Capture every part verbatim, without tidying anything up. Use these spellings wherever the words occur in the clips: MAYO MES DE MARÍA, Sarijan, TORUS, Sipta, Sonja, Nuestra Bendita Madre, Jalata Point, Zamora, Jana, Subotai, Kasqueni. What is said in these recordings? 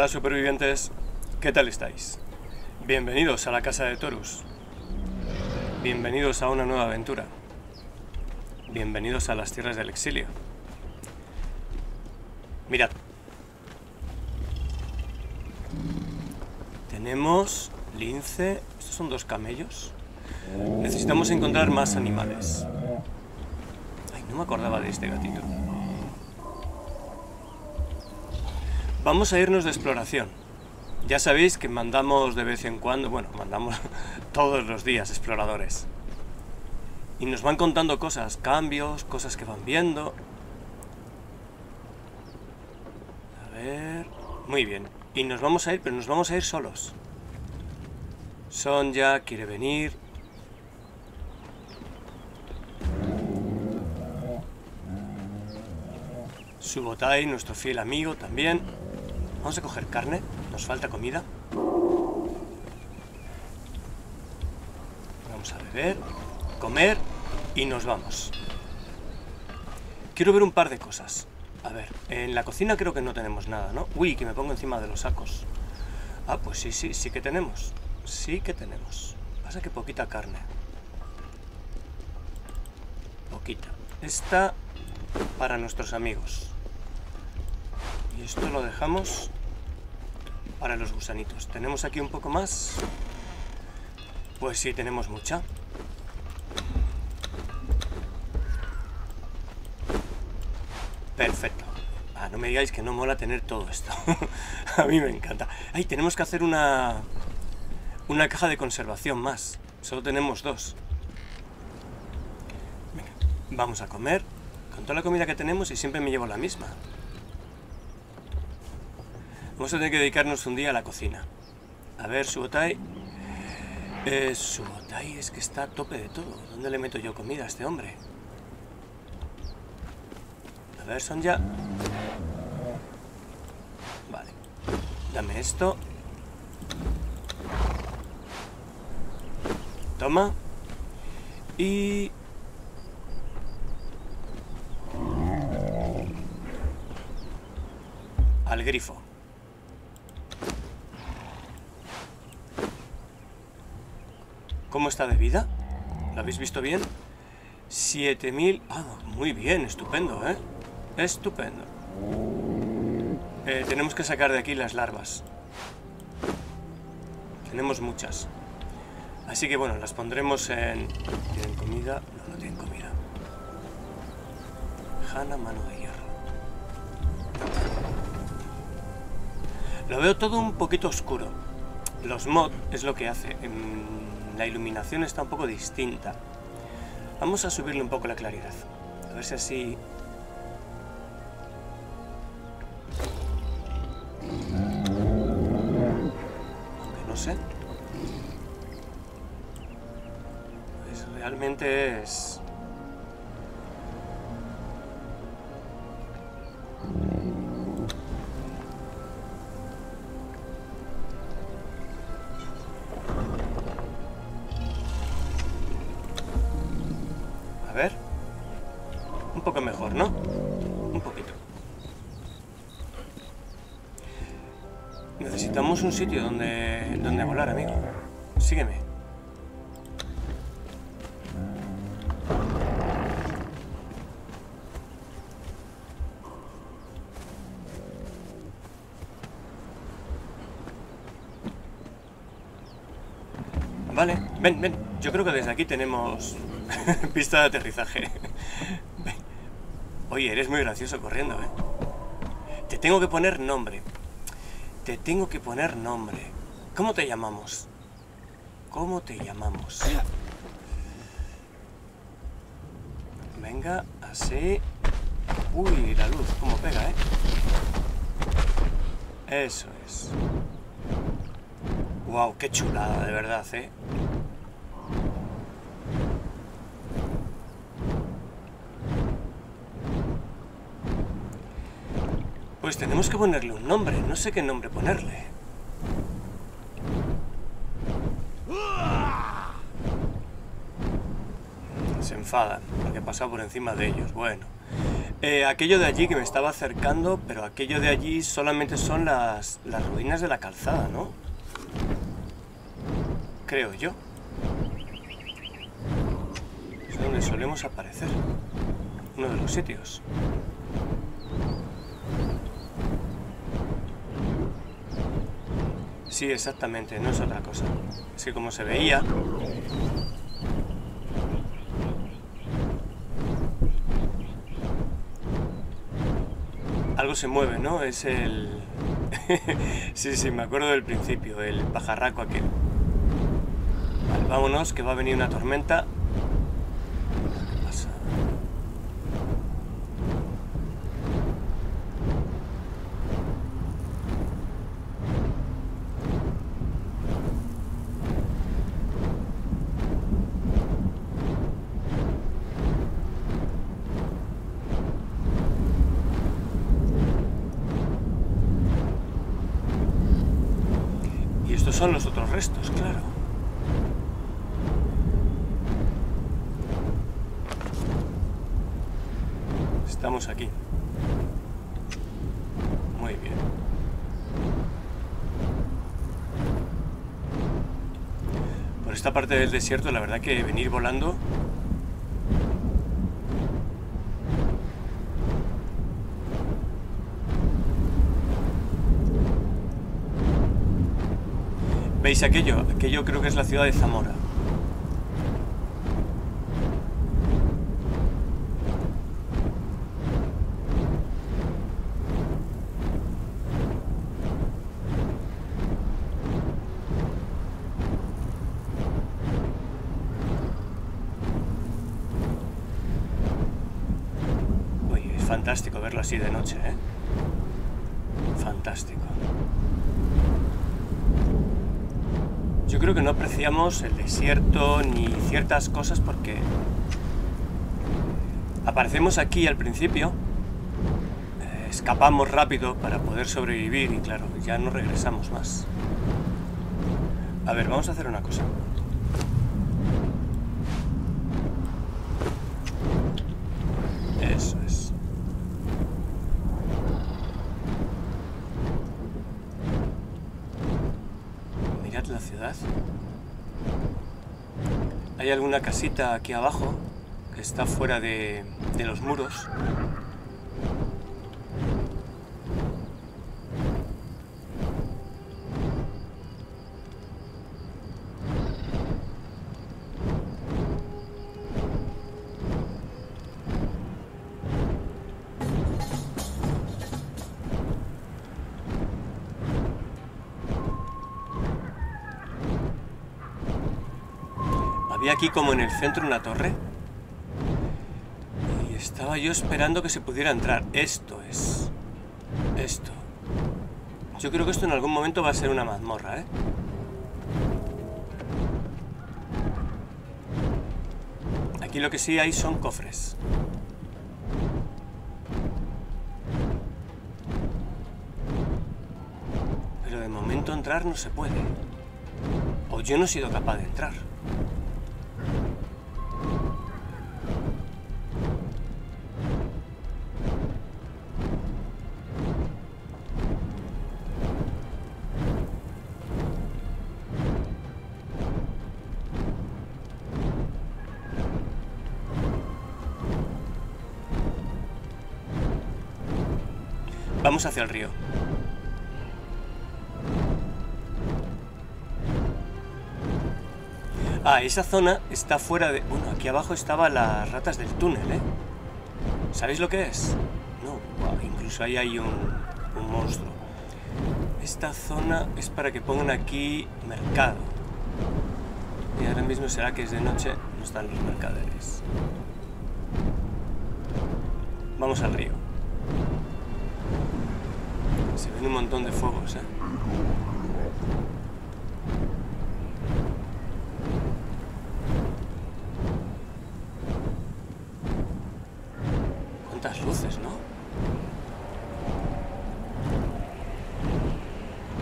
Hola supervivientes, ¿qué tal estáis? Bienvenidos a la casa de Torus. Bienvenidos a una nueva aventura. Bienvenidos a las tierras del exilio. Mirad. Tenemos lince. Estos son dos camellos. Necesitamos encontrar más animales. Ay, no me acordaba de este gatito. Vamos a irnos de exploración. Ya sabéis que mandamos de vez en cuando, bueno, mandamos todos los días exploradores. Y nos van contando cosas, cambios, cosas que van viendo. A ver... Muy bien. Y nos vamos a ir, pero nos vamos a ir solos. Sonja quiere venir. Subotai, nuestro fiel amigo, también. Vamos a coger carne, nos falta comida. Vamos a beber, comer y nos vamos. Quiero ver un par de cosas. A ver, en la cocina creo que no tenemos nada, ¿no? Uy, que me pongo encima de los sacos. Ah, pues sí, sí, sí que tenemos. Sí que tenemos. Pasa que poquita carne. Poquita. Esta para nuestros amigos. Y esto lo dejamos para los gusanitos. ¿Tenemos aquí un poco más? Pues sí, tenemos mucha. Perfecto. Ah, no me digáis que no mola tener todo esto. A mí me encanta. Ay, tenemos que hacer una... una caja de conservación más. Solo tenemos dos. Venga, vamos a comer. Con toda la comida que tenemos y siempre me llevo la misma. Vamos a tener que dedicarnos un día a la cocina. A ver, Subotai. Eh, Subotai es que está a tope de todo. ¿Dónde le meto yo comida a este hombre? A ver, Sonja. Vale. Dame esto. Toma. Y... al grifo. ¿Cómo está de vida? ¿Lo habéis visto bien? siete mil... Ah, muy bien, estupendo, ¿eh? Estupendo. Eh, tenemos que sacar de aquí las larvas. Tenemos muchas. Así que bueno, las pondremos en... ¿Tienen comida? No, no tienen comida. Jana, mano de hierro. Lo veo todo un poquito oscuro. Los mods es lo que hace. En... La iluminación está un poco distinta. Vamos a subirle un poco la claridad. A ver si así... Aunque no sé. Pues realmente es... un sitio donde, donde volar, amigo. Sígueme. Vale, ven, ven. Yo creo que desde aquí tenemos pista de aterrizaje. Ven. Oye, eres muy gracioso corriendo, ¿eh? Te tengo que poner nombre. Te tengo que poner nombre. ¿Cómo te llamamos? ¿Cómo te llamamos? Venga, así. Uy, la luz, cómo pega, ¿eh? Eso es. Wow, qué chulada, de verdad, ¿eh? Pues tenemos que ponerle un nombre, no sé qué nombre ponerle. Se enfadan, porque he pasado por encima de ellos, bueno. Eh, aquello de allí que me estaba acercando, pero aquello de allí solamente son las, las ruinas de la calzada, ¿no? Creo yo. Es donde solemos aparecer. Uno de los sitios. Sí, exactamente, no es otra cosa. Es que como se veía... Algo se mueve, ¿no? Es el... sí, sí, me acuerdo del principio, el pajarraco aquel. Vale, vámonos, que va a venir una tormenta. ¿Qué pasa? Son los otros restos, claro. Estamos aquí. Muy bien. Por esta parte del desierto, la verdad que venir volando... ¿Veis aquello? Aquello creo que es la ciudad de Zamora. Oye, es fantástico verlo así de noche, ¿eh? Fantástico. Yo creo que no apreciamos el desierto ni ciertas cosas porque aparecemos aquí al principio, eh, escapamos rápido para poder sobrevivir y claro, ya no regresamos más. A ver, vamos a hacer una cosa. Eso es. La ciudad. Hay alguna casita aquí abajo que está fuera de, de los muros. Había aquí como en el centro una torre y estaba yo esperando que se pudiera entrar. Esto es... Esto. Yo creo que esto en algún momento va a ser una mazmorra, ¿eh? Aquí lo que sí hay son cofres. Pero de momento entrar no se puede. O yo no he sido capaz de entrar. Vamos hacia el río. Ah, esa zona está fuera de... Bueno, aquí abajo estaban las ratas del túnel, ¿eh? ¿Sabéis lo que es? No, wow, incluso ahí hay un, un monstruo. Esta zona es para que pongan aquí mercado. Y ahora mismo será que es de noche, no están los mercaderes. Vamos al río. Se ven un montón de fuegos, ¿eh? Cuántas luces, ¿no?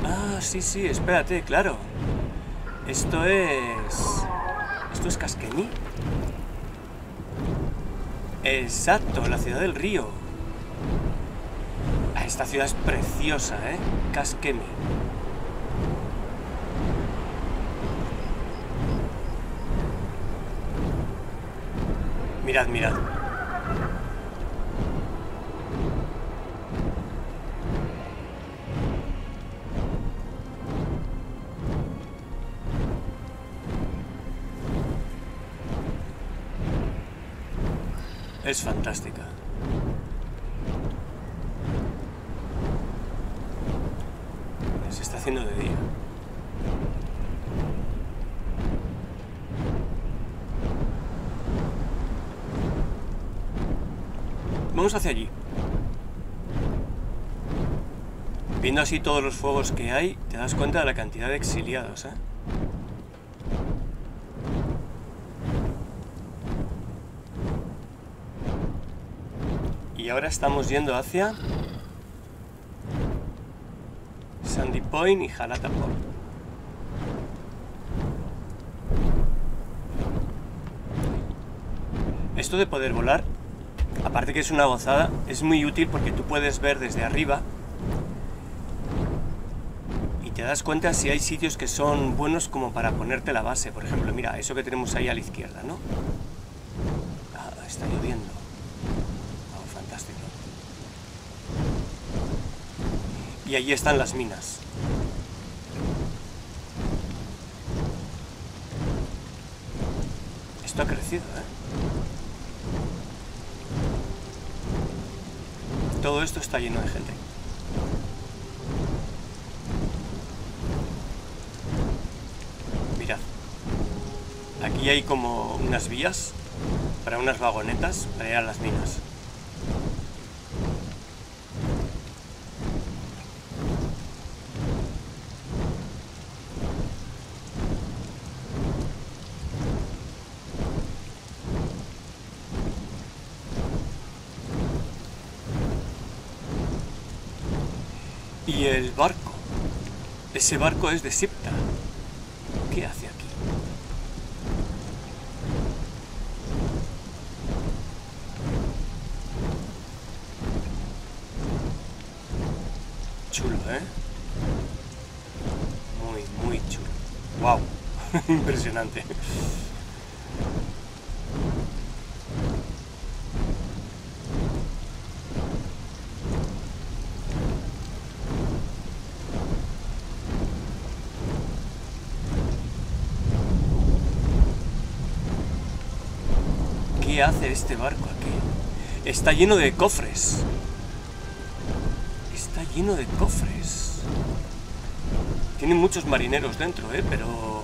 Ah, sí, sí, espérate, claro. Esto es... ¿Esto es Kasqueni? Exacto, la ciudad del río. Esta ciudad es preciosa, ¿eh? Kasqueni. Mirad, mirad. Es fantástica. Se está haciendo de día. Vamos hacia allí. Viendo así todos los fuegos que hay, te das cuenta de la cantidad de exiliados, ¿eh? Y ahora estamos yendo hacia Sandy Point y Jalata Point. Esto de poder volar, aparte que es una gozada, es muy útil porque tú puedes ver desde arriba y te das cuenta si hay sitios que son buenos como para ponerte la base. Por ejemplo, mira, eso que tenemos ahí a la izquierda, ¿no? Ah, está lloviendo. Y allí están las minas. Esto ha crecido, ¿eh? Todo esto está lleno de gente. Mirad. Aquí hay como unas vías para unas vagonetas para ir a las minas. Y el barco. Ese barco es de Sipta. ¿Qué hace aquí? Chulo, ¿eh? Muy, muy chulo. ¡Wow! Impresionante. ¿Qué hace este barco aquí? Está lleno de cofres. Está lleno de cofres. Tiene muchos marineros dentro, ¿eh? Pero...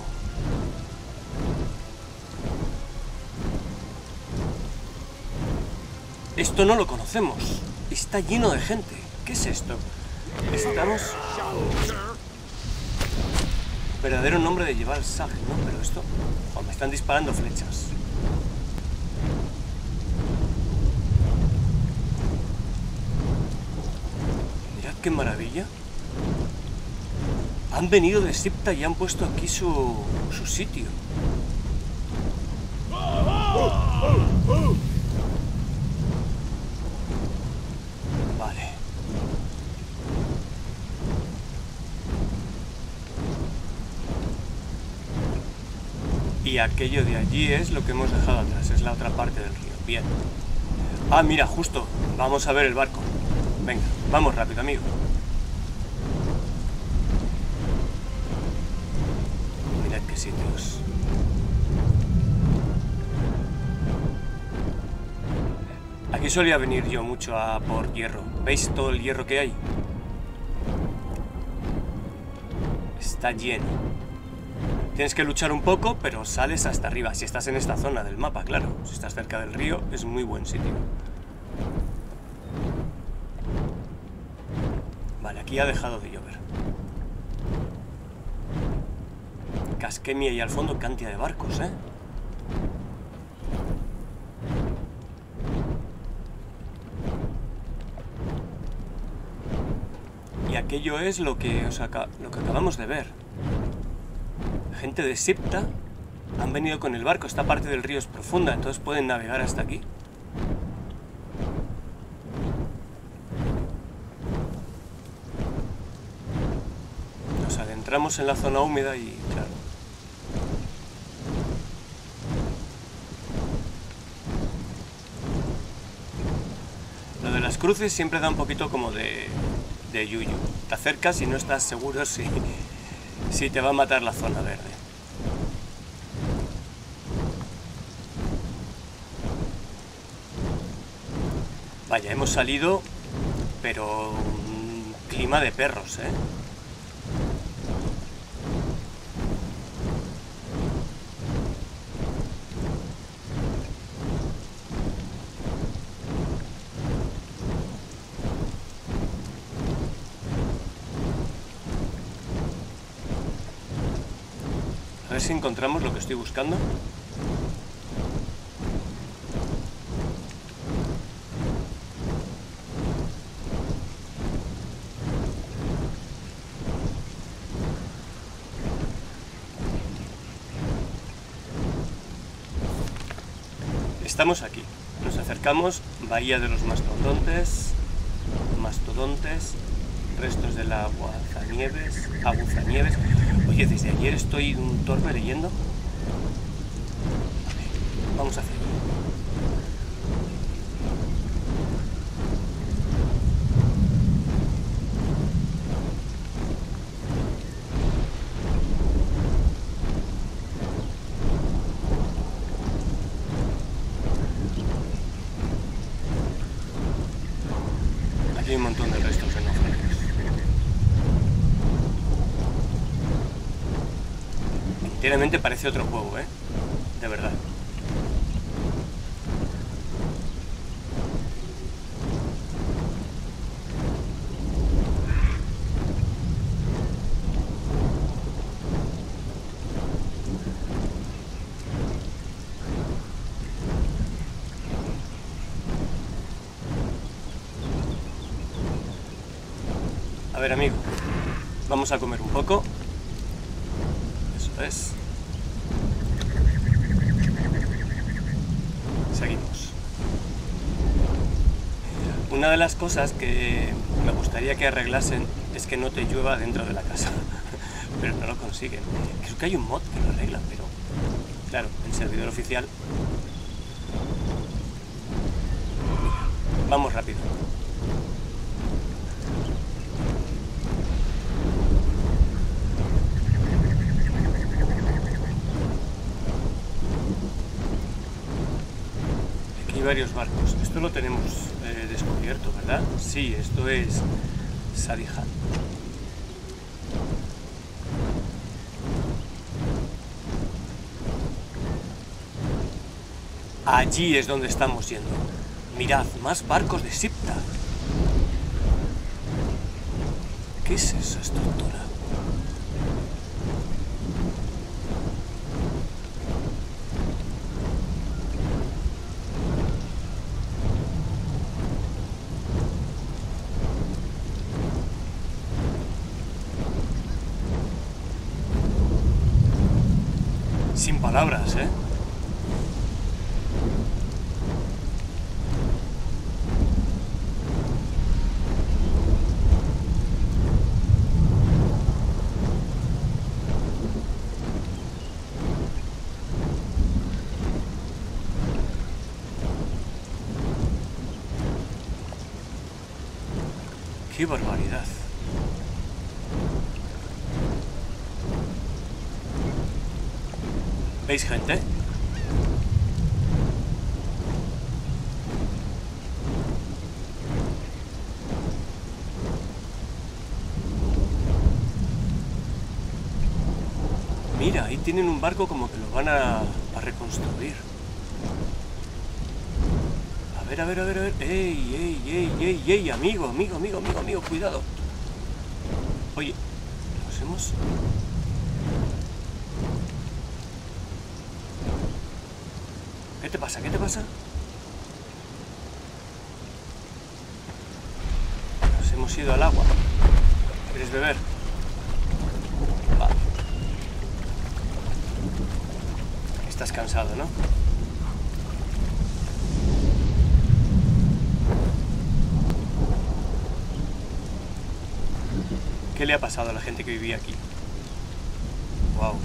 esto no lo conocemos. Está lleno de gente. ¿Qué es esto? Estamos... verdadero nombre de llevar Saj, ¿no? Pero esto... oh, me están disparando flechas. ¡Qué maravilla! Han venido de Sipta y han puesto aquí su, su sitio. Vale. Y aquello de allí es lo que hemos dejado atrás, es la otra parte del río. Bien. Ah, mira, justo. Vamos a ver el barco. Venga, vamos rápido, amigo. Mirad qué sitios. Aquí solía venir yo mucho a por hierro. ¿Veis todo el hierro que hay? Está lleno. Tienes que luchar un poco, pero sales hasta arriba. Si estás en esta zona del mapa, claro. Si estás cerca del río, es muy buen sitio. Vale, aquí ha dejado de llover. Kasqueni y al fondo cantidad de barcos, ¿eh? Y aquello es lo que, os acá, lo que acabamos de ver. Gente de Sipta han venido con el barco. Esta parte del río es profunda, entonces pueden navegar hasta aquí. entramos en la zona húmeda y claro. Lo de las cruces siempre da un poquito como de, de yuyu. Te acercas y no estás seguro si, si te va a matar la zona verde. Vaya, hemos salido, pero un clima de perros, ¿eh? A ver si encontramos lo que estoy buscando. Estamos aquí, nos acercamos, bahía de los mastodontes, mastodontes, restos del aguazanieves, aguazanieves. Oye, desde ayer estoy de un torpe leyendo. Vale, vamos a hacer. Sinceramente parece otro juego, ¿eh? De verdad. A ver, amigo, vamos a comer un poco. Eso es. Seguimos. Una de las cosas que me gustaría que arreglasen es que no te llueva dentro de la casa, pero no lo consiguen. Creo que hay un mod que lo arregla, pero claro, el servidor oficial... Mira, vamos rápido. Varios barcos. Esto lo tenemos eh, descubierto, ¿verdad? Sí, esto es Sarijan. Allí es donde estamos yendo. Mirad, más barcos de Sipta. ¿Qué es esa estructura? Sin palabras, ¿eh? ¡Qué barbaridad! ¿Veis, gente? Mira, ahí tienen un barco como que lo van a, a reconstruir. A ver, a ver, a ver, a ver. ¡Ey, ey, ey, ey, ey! Amigo, amigo, amigo, amigo, amigo, cuidado. Oye, ¿nos hemos...? ¿Qué te pasa? ¿Qué te pasa? Nos hemos ido al agua. ¿Quieres beber? Va. Estás cansado, ¿no? ¿Qué le ha pasado a la gente que vivía aquí? Wow.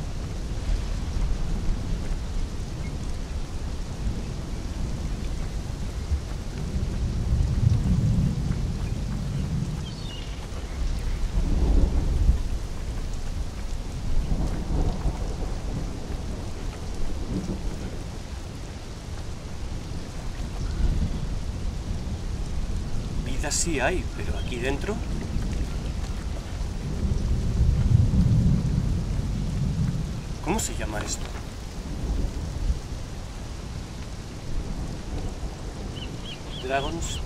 Vida sí hay, pero aquí dentro... ¿Cómo se llama esto? Dragons...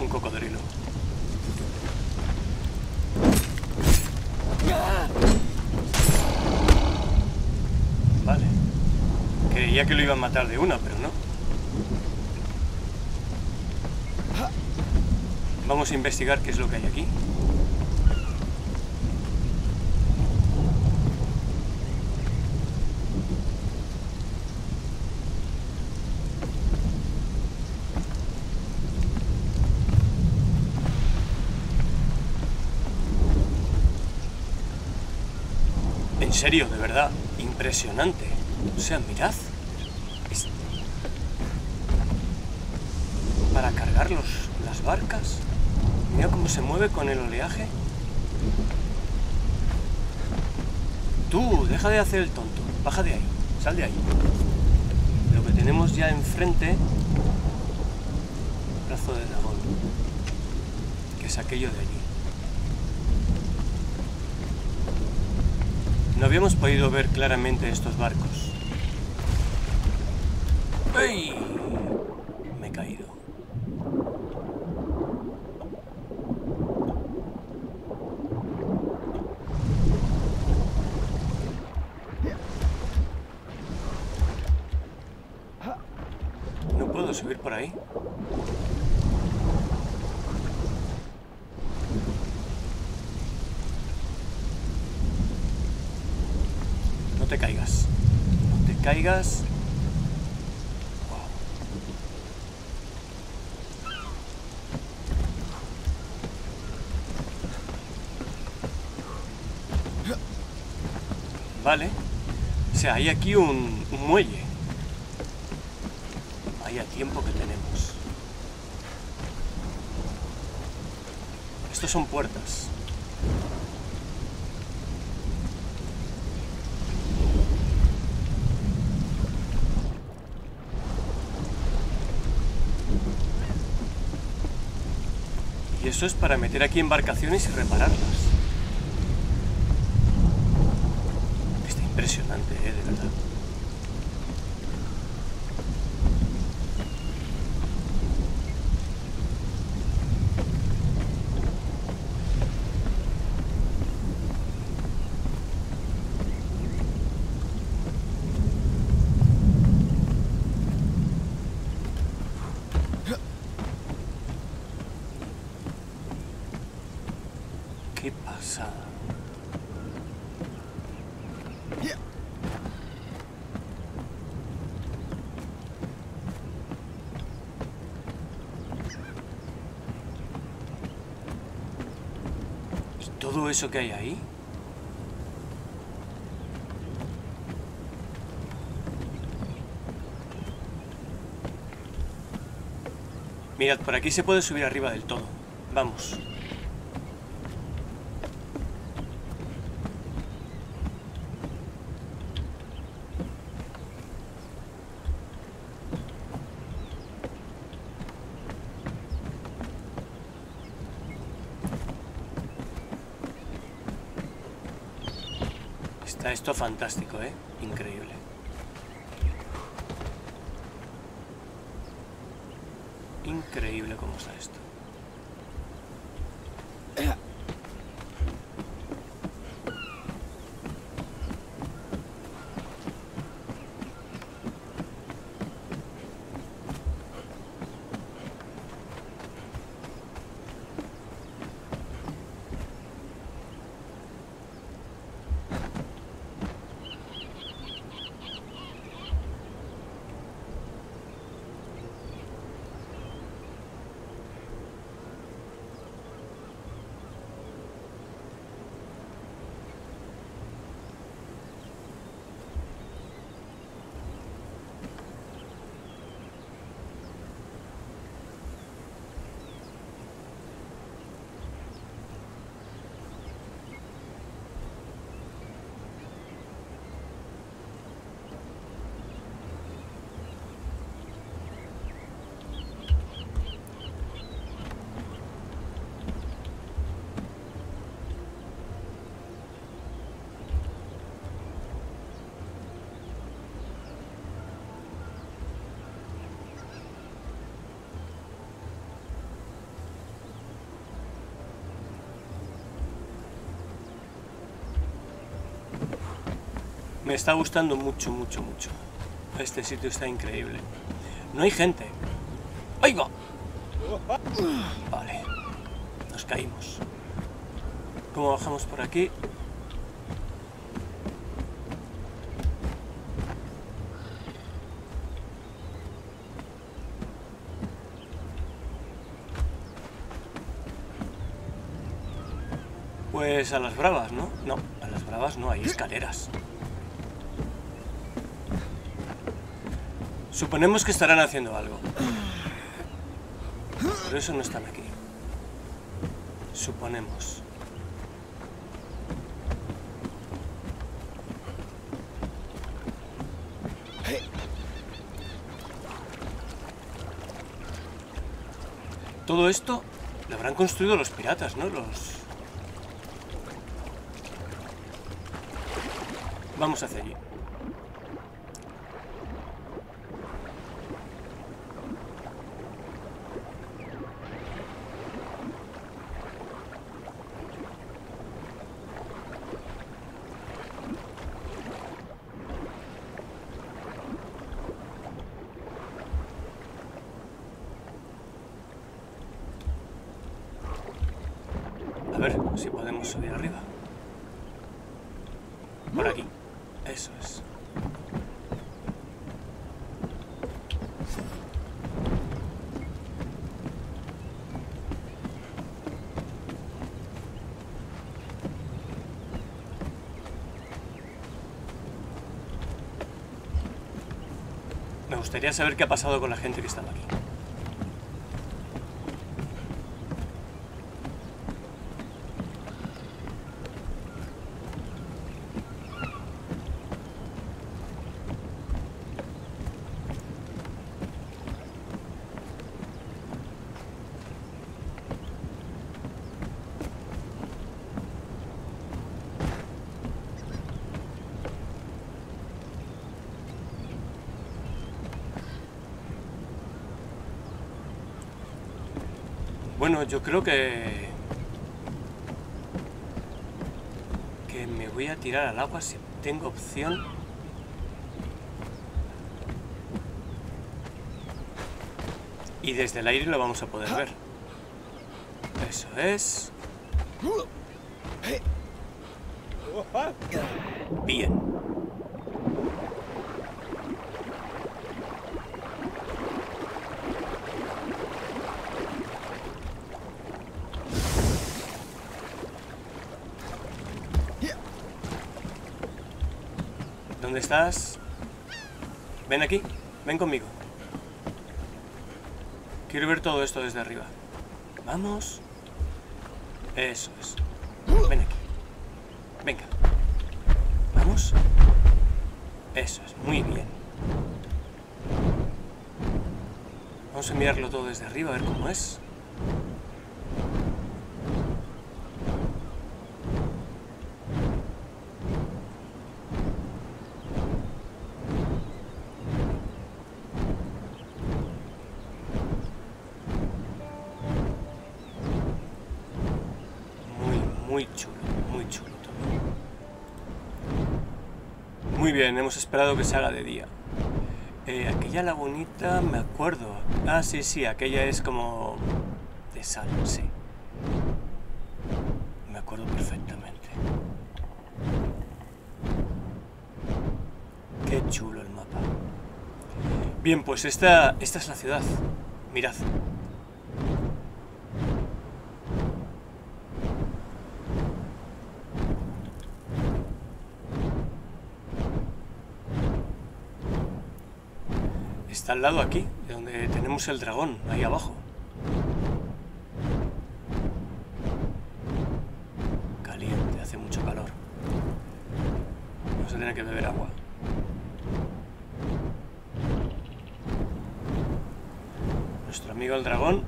Un cocodrilo. Creía que lo iban a matar de una, pero no. Vamos a investigar qué es lo que hay aquí. En serio, de verdad, impresionante. O sea, mirad. Para cargar los, las barcas. Mira cómo se mueve con el oleaje. Tú, deja de hacer el tonto. Baja de ahí, sal de ahí. Lo que tenemos ya enfrente... Brazo de dragón. Que es aquello de allí. No habíamos podido ver claramente estos barcos. ¡Ey! Me he caído. Subir por ahí. No te caigas. No te caigas. Wow. Vale. O sea, hay aquí un, un muelle. Vaya tiempo que tenemos. Estos son puertas. Y eso es para meter aquí embarcaciones y repararlas. Está impresionante, ¿eh? De verdad. ¿Qué pasa? ¿Y todo eso que hay ahí? Mirad, por aquí se puede subir arriba del todo. Vamos. Está esto fantástico, ¿eh? Increíble. Increíble cómo está esto. Me está gustando mucho, mucho, mucho. Este sitio está increíble. No hay gente. ¡Ahí va! Vale. Nos caímos. ¿Cómo bajamos por aquí? Pues a las bravas, ¿no? No, a las bravas no, hay escaleras. Suponemos que estarán haciendo algo. Por eso no están aquí. Suponemos. Todo esto lo habrán construido los piratas, ¿no? Los... Vamos hacia allí. A ver si podemos subir arriba. Por aquí. Eso es. Me gustaría saber qué ha pasado con la gente que estaba aquí. Bueno, yo creo que... que me voy a tirar al agua si tengo opción. Y desde el aire lo vamos a poder ver. Eso es. Bien. ¿Dónde estás? Ven aquí, ven conmigo. Quiero ver todo esto desde arriba. Vamos. Eso es. Ven aquí. Venga. Vamos. Eso es, muy bien. Vamos a mirarlo todo desde arriba, a ver cómo es. Muy chulo, muy chulo todo. Muy bien, hemos esperado que se haga de día. Eh, aquella lagunita, me acuerdo. Ah, sí, sí, aquella es como de sal, sí. Me acuerdo perfectamente. Qué chulo el mapa. Bien, pues esta, esta es la ciudad. Mirad. Está al lado aquí, donde tenemos el dragón, ahí abajo. Caliente, hace mucho calor. Vamos a tener que beber agua. Nuestro amigo el dragón.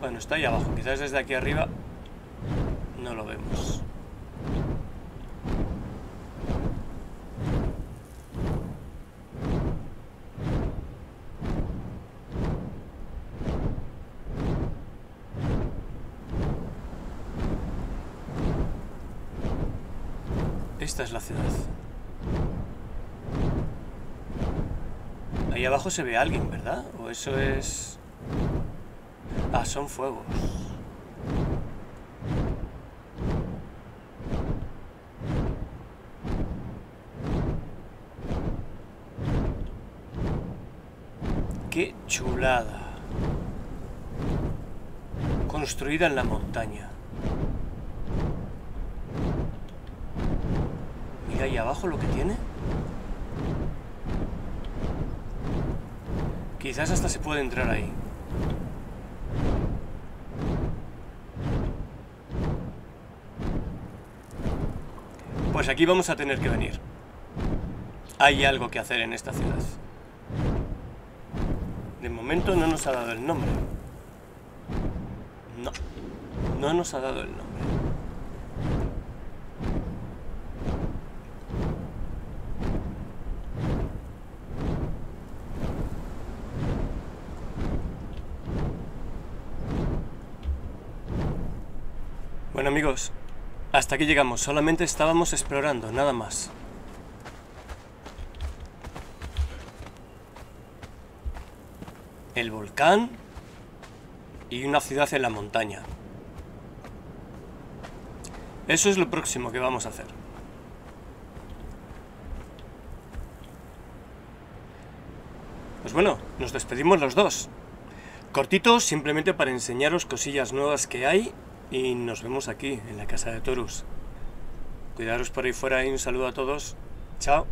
Bueno, está ahí abajo, quizás desde aquí arriba no lo vemos. Esta es la ciudad. Ahí abajo se ve a alguien, ¿verdad? O eso es... Ah, son fuegos. ¡Qué chulada! Construida en la montaña. Mira ahí abajo lo que tiene. Quizás hasta se puede entrar ahí. Pues aquí vamos a tener que venir. Hay algo que hacer en esta ciudad. De momento no nos ha dado el nombre. No, no nos ha dado el nombre. Bueno, amigos, hasta aquí llegamos, solamente estábamos explorando, nada más. El volcán y una ciudad en la montaña. Eso es lo próximo que vamos a hacer. Pues bueno, nos despedimos los dos. Cortito, simplemente para enseñaros cosillas nuevas que hay. Y nos vemos aquí, en la Casa de Torus. Cuidaros por ahí fuera y un saludo a todos. Chao.